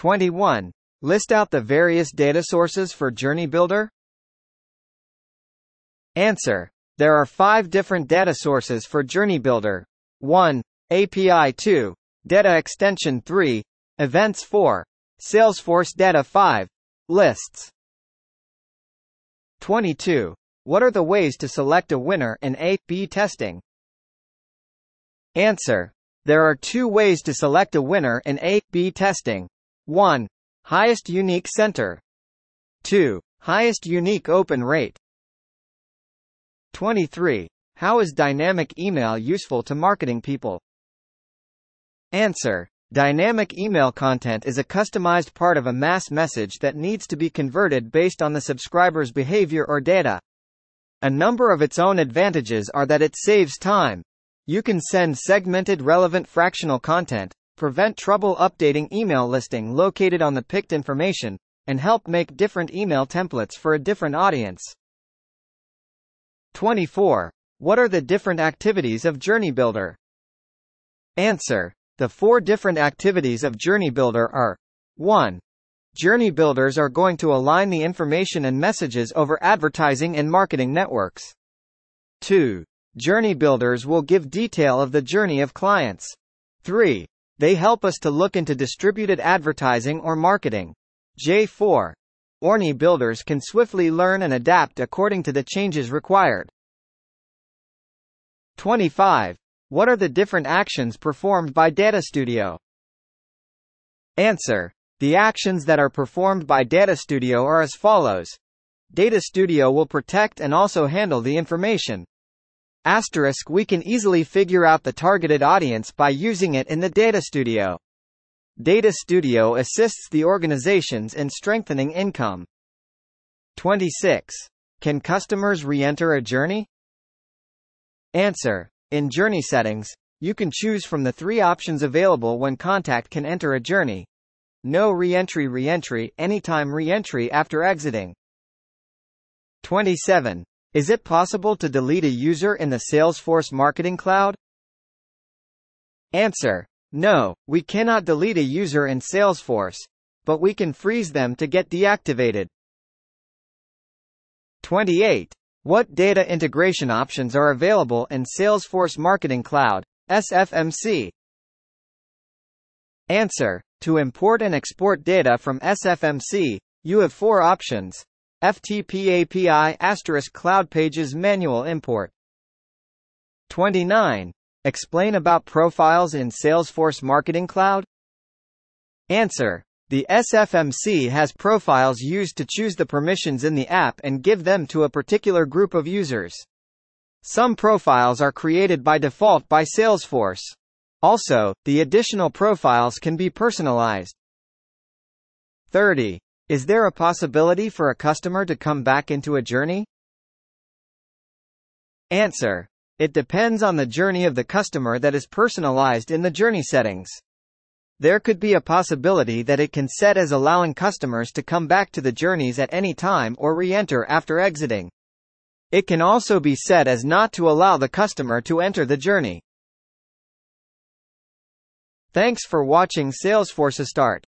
21. List out the various data sources for Journey Builder. Answer. There are 5 different data sources for Journey Builder. 1. API 2. Data Extension 3. Events 4. Salesforce Data 5. Lists. 22. What are the ways to select a winner in A/B testing? Answer. There are 2 ways to select a winner in A/B testing. 1. Highest unique center. 2. Highest unique open rate. 23. How is dynamic email useful to marketing people? Answer. Dynamic email content is a customized part of a mass message that needs to be converted based on the subscriber's behavior or data. A number of its own advantages are that it saves time. You can send segmented relevant fractional content, prevent trouble updating email listing located on the picked information, and help make different email templates for a different audience. 24. What are the different activities of Journey Builder? Answer. The 4 different activities of Journey Builder are: 1. Journey Builders are going to align the information and messages over advertising and marketing networks. 2. Journey Builders will give detail of the journey of clients. 3. They help us to look into distributed advertising or marketing. J4. Journey Builders can swiftly learn and adapt according to the changes required. 25. What are the different actions performed by Data Studio? Answer. The actions that are performed by Data Studio are as follows. Data Studio will protect and also handle the information. Asterisk, we can easily figure out the targeted audience by using it in the Data Studio. Data Studio assists the organizations in strengthening income. 26. Can customers re-enter a journey? Answer. In journey settings, you can choose from the 3 options available when contact can enter a journey. No re-entry, re-entry, anytime re-entry after exiting. 27. Is it possible to delete a user in the Salesforce Marketing Cloud? Answer. No, we cannot delete a user in Salesforce, but we can freeze them to get deactivated. 28. What data integration options are available in Salesforce Marketing Cloud, SFMC? Answer. To import and export data from SFMC, you have 4 options. FTP API * Cloud Pages manual import. 29. Explain about profiles in Salesforce Marketing Cloud. Answer. The SFMC has profiles used to choose the permissions in the app and give them to a particular group of users. Some profiles are created by default by Salesforce. Also, the additional profiles can be personalized. 30. Is there a possibility for a customer to come back into a journey? Answer. It depends on the journey of the customer that is personalized in the journey settings. There could be a possibility that it can set as allowing customers to come back to the journeys at any time or re-enter after exiting. It can also be set as not to allow the customer to enter the journey. Thanks for watching Salesforce Start.